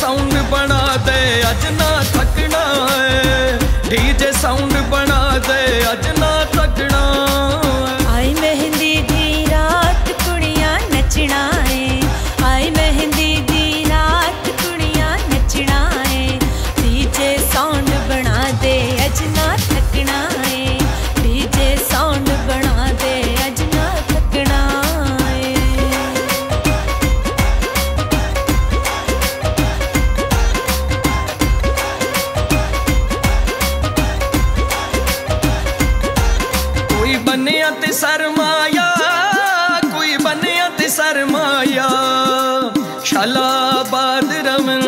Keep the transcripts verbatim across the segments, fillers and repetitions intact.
Sound बना दे आज ना थकना है, डीजे साउंड बना दे आज ना थकना। आई मेहंदी दी रात कुड़ियां नचना है, आई मेहंदी दी रात कुड़ियां नचना है, डीजे साउंड बना दे आज ना थकना है, डीजे साउंड बना दे आज ना थकना। बनिया ते सरमाया, कोई बनिया ते सरमाया, शाला आबाद रमन,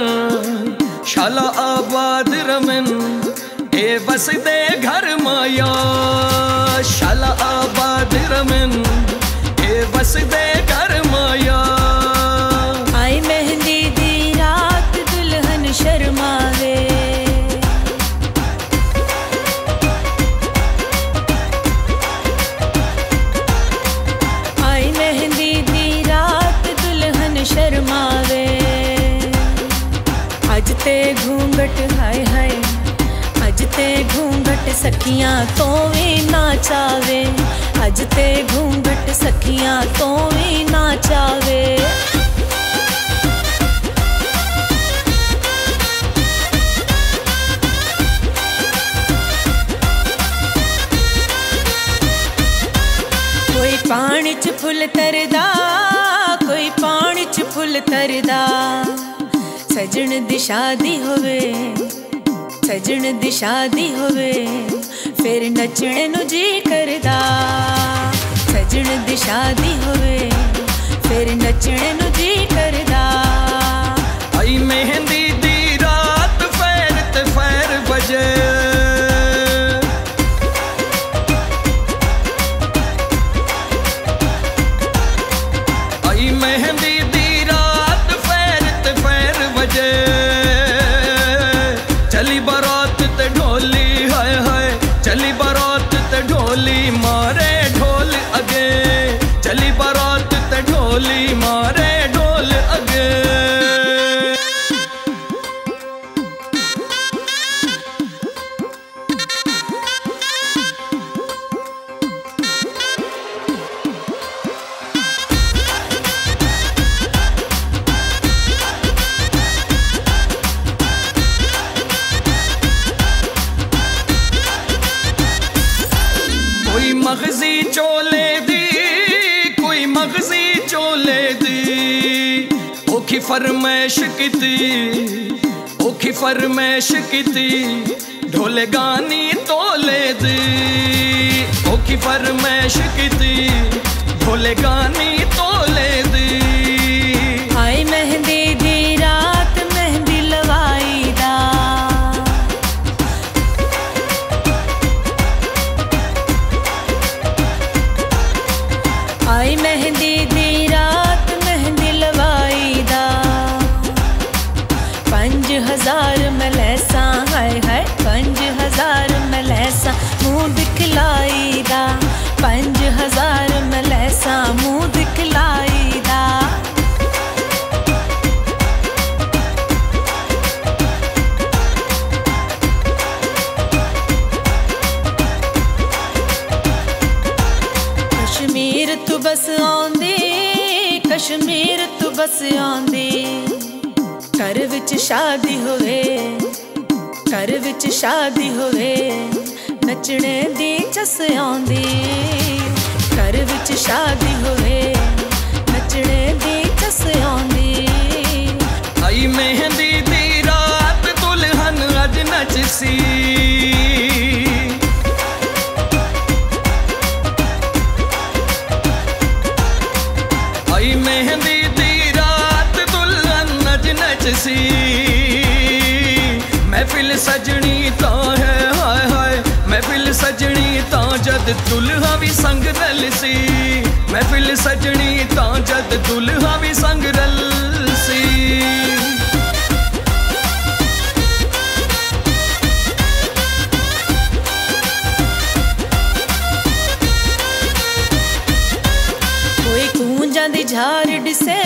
शाला आबाद रमन, ए बसदे घर माया, शाला आबाद रमन, ए बसदे घर माया। आई मेहंदी दी रात दुल्हन शर्मावे, शर्मावे। अज ते घूंघट हाय हाय, अज ते घूंघट सखियां तो भी नाचावे, अज ते घूंघट सखियां तो भी नाचावे। कोई पानी च फुल तरदा, कोई पानी च फुल तरदा, सजन दी शादी होवे, सजन दी शादी होवे, फिर नचने नु जी करदा, सजन दी शादी होवे, फिर नचने नु जी करदा। आई मेहंदी दी रात फैर ते फैर बजे, मेहंदी दी रात फैर ते फैर बजे, चली बारात ते ढोली हाय हाय, चली बारात ते ढोली मारे ढोल अगे, चली बारात ते ढोली मारे ढोल अगे। कोई मगजी चोले दी, कोई मगजी चोले दी, ओखी फरमैश कीती, ओखी फरमैश कीती, ढोले गानी तोले दी, ओखी फरमैश कीती, ढोले गानी तोले दी। आई मेहंदी दी रात मेहंदी लवाई दा, आई मेहंदी दी रात मेहंदी लवाई दा, पंज हजार मलैसा हाय हाय, पंज हजार मलैसा मुँह दिखलाई दा, पंज हजार मलैसा मुँह दिखलाई दा। कश्मीर तू बस आंदी, कश्मीर तू बस आंदी, घर विच शादी होवे, घर विच शादी होवे, नचने दी जस आंदी, घर विच शादी होवे, नचने दी जस आंदी। आई मेहंदी दी रात दुल्हन अज नचसी, मेहंदी दी रात दुल्हन नच नचसी, महफिल सजनी तो है हाय हाय, महफिल सजनी तो जद दुल्हा भी संग रलसी, महफिल सजनी तो जद दुल्हा भी संग रलसी। कोई कूंजां दी झार डिसे,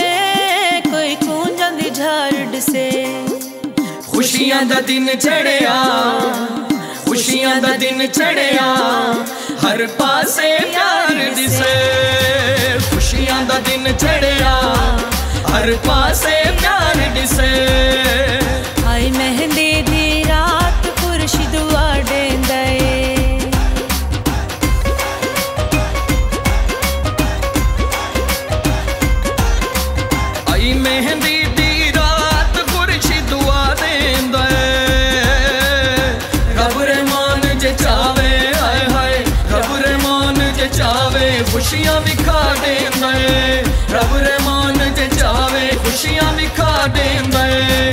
कोई कूंजां दी झार डिसे, खुशियां दा दिन चढ़िया, खुशियां दा दिन चढ़िया, हर पासे प्यार दिसे। खुशियां दा दिन चढ़िया, हर पासे प्यार दिसे। आई मेहंदी दी रात खुर्शीद दुआ देंदे, आई मेहंदी खुशियां विखा देंदा है। रब रहमान जे चावे खुशियां विखा देंदा है।